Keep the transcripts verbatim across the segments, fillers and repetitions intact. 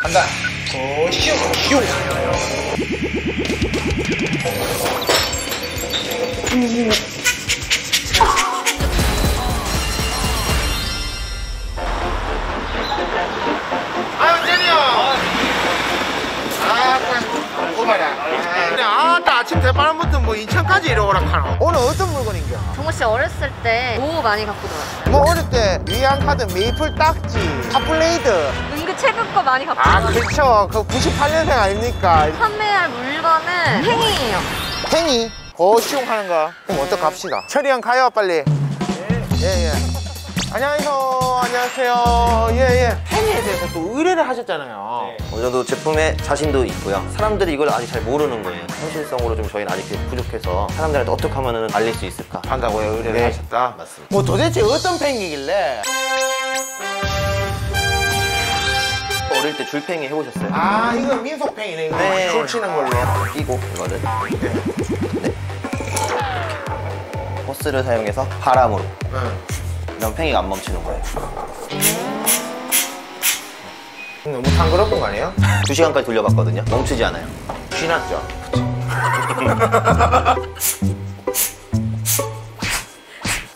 간다. 도시오. 슈. 음. 아유, 제니야. 아, 고마라. 아, 나 아침 대바람부터 뭐 인천까지 이러 오락하노. 오늘 어떤 물건인겨? 정우 씨 어렸을 때 뭐 많이 갖고 놀았어요? 뭐 어릴 때 위안카드, 메이플 딱지, 핫플레이드. 최근 거 많이 갖고 아 그렇죠. 그 구십팔 년생 아닙니까? 판매할 물건은 팽이에요. 팽이? 어 시용하는 거. 그럼 어떡 갑시다. 철이형 가요 빨리. 예예. 예. 안녕하세요. 안녕하세요. 예예. 팽이에 대해서 또 의뢰를 하셨잖아요. 네. 어느 정도 제품에 자신도 있고요. 사람들이 이걸 아직 잘 모르는 거예요. 현실성으로 좀 저희는 아직 부족해서 사람들한테 어떻게 하면 알릴 수 있을까 한다고 의뢰를 네. 하셨다. 맞습니다. 뭐 도대체 어떤 팽이길래? 어릴 때 줄팽이 해보셨어요? 아 이거 민속팽이네. 이거 네. 줄 치는 걸로 끼고 이거를 네. 호스를 사용해서 바람으로 네. 그럼 팽이가 안 멈추는 거예요. 너무 탕그럽은 거 아니에요? 두 시간까지 돌려봤거든요. 멈추지 않아요. 쉬났죠?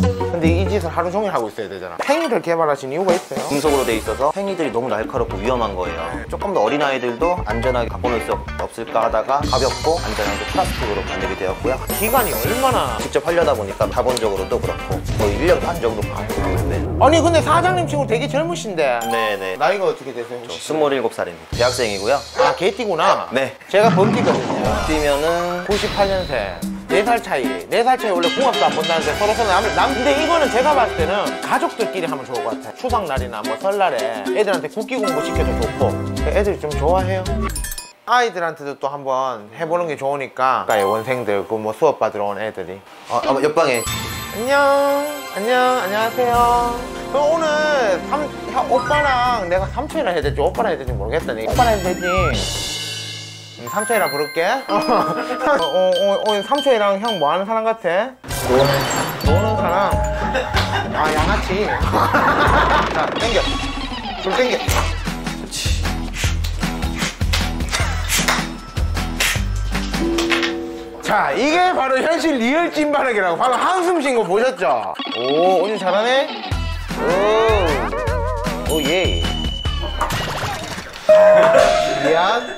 근데 이 짓을 하루 종일 하고 있어야 되잖아. 팽이를 개발하신 이유가 있어요? 금속으로 돼 있어서 팽이들이 너무 날카롭고 위험한 거예요. 조금 더 어린 아이들도 안전하게 갖고 놀 수 없을까 하다가 가볍고 안전하게 플라스틱으로 만들게 되었고요. 기간이 얼마나? 직접 하려다 보니까 자본적으로도 그렇고 거의 일 년 반 정도 가지고 있는데. 아니 근데 사장님 친구 되게 젊으신데. 네네. 나이가 어떻게 되세요? 저 스물일곱 살입니다. 대학생이고요. 아 개띠구나. 네. 제가 범띠거든요. 범띠면은 구십팔 년생. 네 살 차이. 네 살 차이 원래 궁합도 안 본다는데 서로서로 남을 남. 근데 이거는 제가 봤을 때는 가족들끼리 하면 좋을 것 같아요. 추석날이나 뭐 설날에 애들한테 국기 공부 시켜도 좋고. 애들이 좀 좋아해요. 아이들한테도 또 한번 해보는 게 좋으니까. 아까 원생들 그 뭐 수업 받으러 온 애들이. 어, 어 옆방에. 안녕. 안녕. 안녕하세요. 그럼 오늘 삼 형, 오빠랑 내가 삼촌이라 해야 될지 오빠라 해야 될지 모르겠다. 오빠라 해야 되지. 삼촌이라 부를게. 어, 어, 어, 어, 삼촌이랑 형 뭐 하는 사람 같아? 노는 사람? 아, 양아치. 자, 땡겨. 줄 땡겨. 그렇지. 자, 이게 바로 현실 리얼 찐바르기라고. 방금 한숨 쉰 거 보셨죠? 오, 오늘 잘하네? 오, 오, 예. 미안.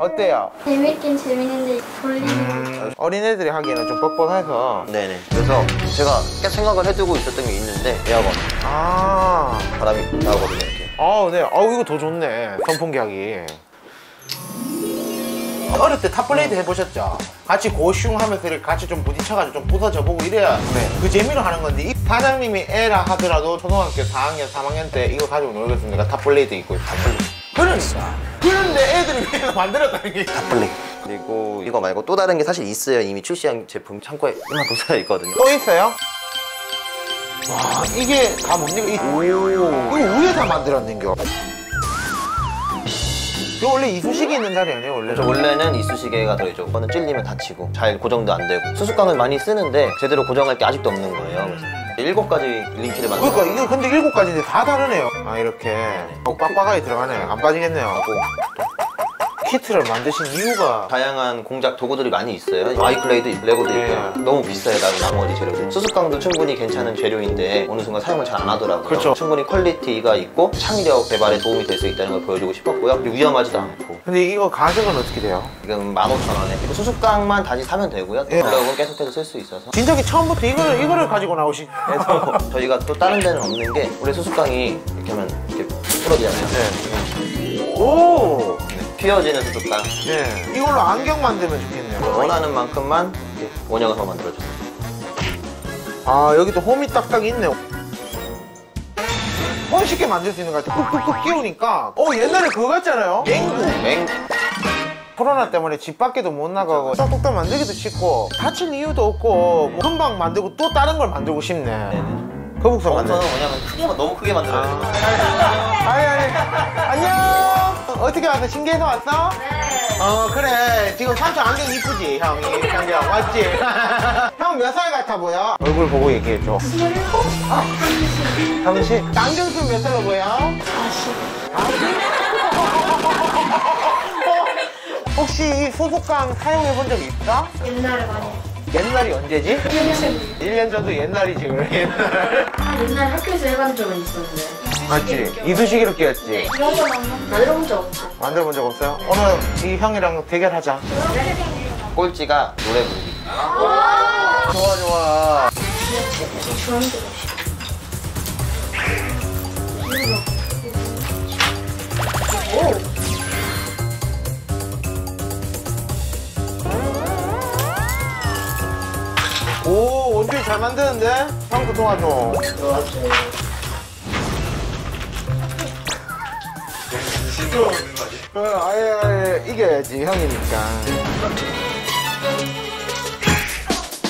어때요? 재밌긴 재밌는데 졸리는 음... 어린애들이 하기에는 좀 뻑뻑해서. 네네. 그래서 제가 꽤 생각을 해두고 있었던 게 있는데 에어건 아 바람이 나오거든요 이렇게. 아 네. 아우 이거 더 좋네. 선풍기 하기. 어릴 때 탑블레이드 해보셨죠? 같이 고슝 하면서 같이 좀 부딪혀가지고 좀 부서져보고 이래야 네. 그 재미로 하는 건데 이 사장님이 애라 하더라도 초등학교 사 학년, 삼 학년 때 이거 가지고 놀겠습니까? 탑블레이드 있고 탑블레이드. 그러니까. 그런데 애들이 위해서 만들었다는 게. 탑블레. 그리고 이거 말고 또 다른 게 사실 있어요. 이미 출시한 제품 창고에 이만큼 쌓여 있거든요. 또 있어요? 와, 이게 다 뭡니까? 이 이거 위에서 만들었는겨. 이거 원래 이쑤시개 있는 자리 아니에요? 원래? 그렇죠, 원래는 이쑤시개가 들어있죠. 이거는 찔리면 다치고 잘 고정도 안 되고 수수깡을 많이 쓰는데 제대로 고정할 게 아직도 없는 거예요. 그래서. 일곱 가지 링키를 만들어. 그러니까 이거 근데 일곱 가지인데 다 다르네요. 아 이렇게 어, 빡빡하게 들어가네요. 안 빠지겠네요. 오. 키트를 만드신 이유가 다양한 공작 도구들이 많이 있어요. 아이클레이도 있고 레고도 네. 있고 너무 비싸요. 나머지 재료들 수수깡도 충분히 괜찮은 재료인데 어느 순간 사용을 잘 안 하더라고요. 그렇죠. 충분히 퀄리티가 있고 창의력 개발에 도움이 될 수 있다는 걸 보여주고 싶었고요. 위험하지도 않고. 근데 이거 가격은 어떻게 돼요? 지금 만 오천 원에 수수깡만 다시 사면 되고요. 블럭은 예. 계속해서 쓸 수 있어서 진작에 처음부터 이거를, 이거를 가지고 나오신 그래서 저희가 또 다른 데는 없는 게 원래 수수깡이 이렇게 하면 이렇게 풀어지잖아요. 네. 오! 네. 휘어지는 수수깡. 네. 이걸로 안경 만들면 좋겠네요. 원하는 만큼만 이렇게 원형을 더 만들어줘요. 아 여기 또 홈이 딱딱 있네요. 쉽게 만들 수 있는 것 같아요. 푹푹푹 끼우니까 어 옛날에 그거 같잖아요. 맹구 맹구 코로나 때문에 집 밖에도 못 나가고 뚝뚝뚝 만들기도 쉽고 다칠 이유도 없고 네. 뭐 금방 만들고 또 다른 걸 만들고 싶네. 네네. 거북선 만들어 그냥 크게 너무 크게 만들어야 돼요. 아. 아니 아니 안녕. 어떻게 왔어? 신기해서 왔어? 네. 어 그래 지금 삼촌 안경 이쁘지 형이 안경 맞지? 형 몇 살 같아 보여? 얼굴 보고 얘기해줘. 삼십. 당신? 안경 쓰면 몇 살로 보여? 사십. 혹시 이 수수깡 사용해 본 적 있다? 옛날에 많이. 옛날이 언제지? 일 년 전. 일 년 전도 옛날이지, 그래. 아, 옛날에 학교에서 해본 적은 있었는데. 맞지? 이쑤시개롭게였지? 네. 이런 건 만들어 본 적 없어. 만들어 본 적 없어요? 네. 오늘 이 형이랑 대결하자. 네. 꼴찌가 노래 부르기. 아 좋아, 좋아. 오! 오, 원필 잘 만드는데? 형도 도와줘. 도와줘. 시끄러워 없는 거지? 응, 아예, 아예 이겨야지, 형이니까.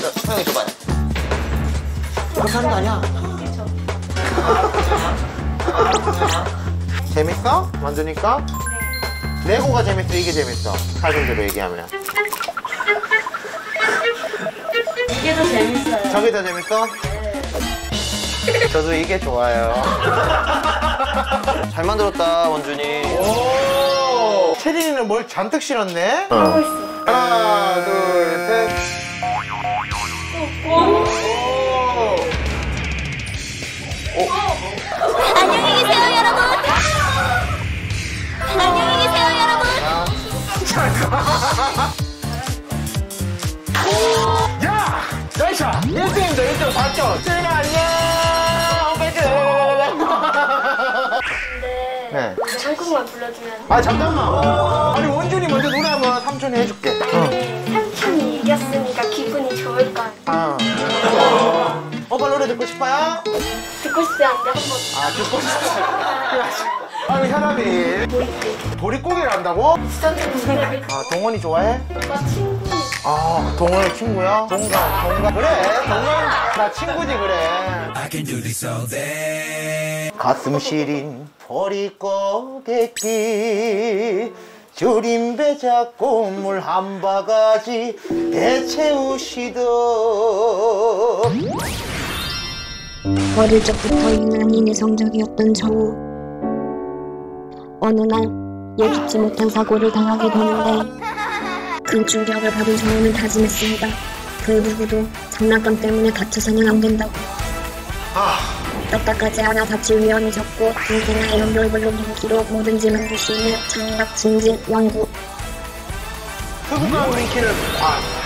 자, 형이 줘봐요. 그렇게 하는 거 아니야? 재밌어? 만드니까? 네. 레고가 재밌어, 이게 재밌어. 사실대로 얘기하면. 이게 더 재밌어요. 저게 더 재밌어? 네. 저도 이게 좋아요. 잘 만들었다, 원준이. 오! 채린이는 뭘 잔뜩 실었네? 어. 하고 있어. 하나, 둘, 셋. 오! 오! 오! 안녕히 계세요, 여러분! 안녕히 계세요, 여러분! 잠깐! 자, 일 등입니다. 일 등 봤죠? 채린아 안녕! 홈페이지! 근데 네. 잠깐만 불러주면 아 잠깐만! 어. 아니 원준이 먼저 노래 한번 삼촌이 해줄게. 어. 삼촌이 이겼으니까 기분이 좋을 거 같아. 어. 오빠 노래 듣고 싶어요? 듣고 싶지 않냐? 한번 아 듣고 싶어. 아니 사람이 도리꼬기. 도리꼬기를 한다고? 아 동원이 좋아해? 오빠 친구. 아 동원이 친구야? 동가 동가 그래 동가 나 친구지 그래. 가슴 시린 도리꼬개끼 줄임배 잡고 물 한 바가지 대채우시던 어릴 적부터 인간인의 성적이었던 저우 어느 날 예기치 못한 사고를 당하게 되는데 그 충격을 받은 저는 다짐했습니다. 그 누구도 장난감 때문에 다쳐서는 안 된다고. 아. 넉다까지 하나 다칠 위험이 적고 등기나 이런 별별로 인기로 뭐든지 만들 수 있는 장갑, 징징, 왕구. 수수깡 우리 키를 봐.